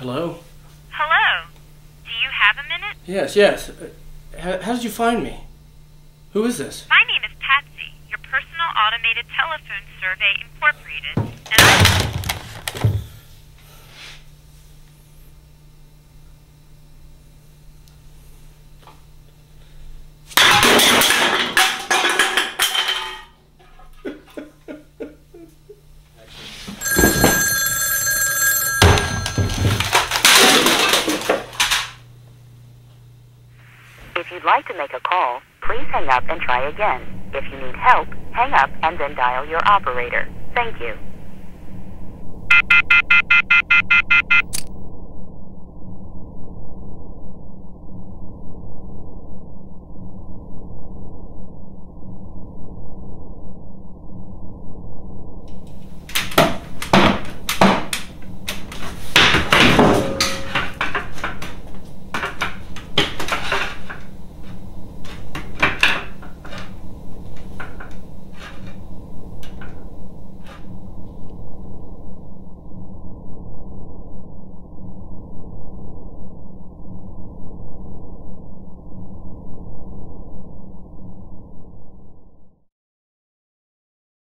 Hello? Hello? Do you have a minute? Yes, yes. How did you find me? Who is this? My name is Patsy, your personal automated telephone survey incorporated, and if you'd like to make a call, please hang up and try again. If you need help, hang up and then dial your operator. Thank you.